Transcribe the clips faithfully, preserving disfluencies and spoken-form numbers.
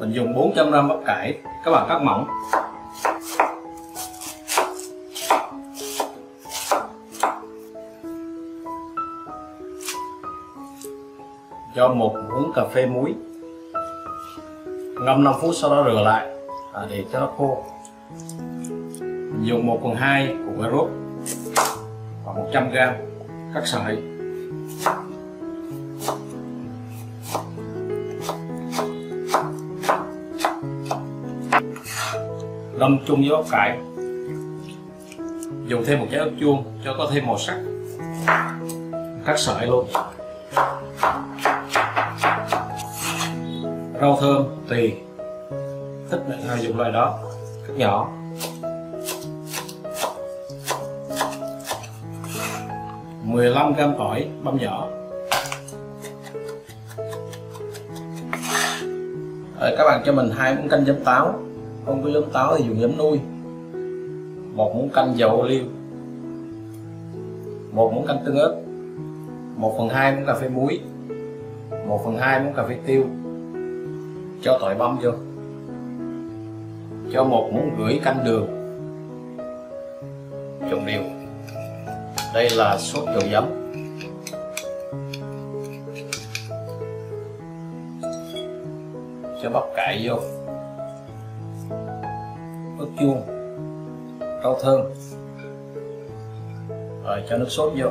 Mình dùng bốn trăm gam bắp cải các bạn cắt mỏng. Cho một muỗng cà phê muối, ngâm năm phút sau đó rửa lại à, để cho nó khô. Mình dùng một phần hai củ cà rốt và một trăm gam các sợi. Ngâm chung với bắp cải. Dùng thêm một trái ớt chuông cho có thêm màu sắc. Cắt sợi luôn. Rau thơm tùy thích bạn nào dùng loại đó, cắt nhỏ. Mười lăm gam tỏi băm nhỏ. Rồi các bạn cho mình hai muỗng canh giấm táo, không có giấm táo thì dùng giấm nuôi. Một muỗng canh dầu ô liu, một muỗng canh tương ớt, một phần hai muỗng cà phê muối, một phần hai muỗng cà phê tiêu. Cho tỏi băm vô. Cho một muỗng rưỡi canh đường. Trộn đều. Đây là sốt dầu giấm. Cho bắp cải vô. Ớt chuông, rau thơm. Rồi cho nước sốt vô.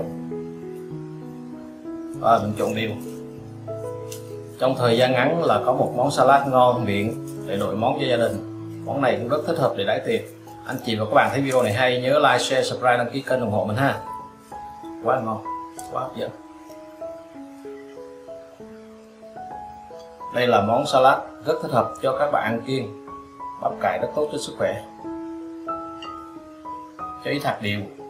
Và mình trộn đều. Trong thời gian ngắn là có một món salad ngon miệng để đổi món cho gia đình. Món này cũng rất thích hợp để đãi tiệc. Anh chị và các bạn thấy video này hay nhớ like, share, subscribe, đăng ký kênh ủng hộ mình ha. Quá ngon, quá hấp dẫn. Đây là món salad rất thích hợp cho các bạn ăn kiêng. Bắp cải rất tốt cho sức khỏe. Cho ít hạt điều.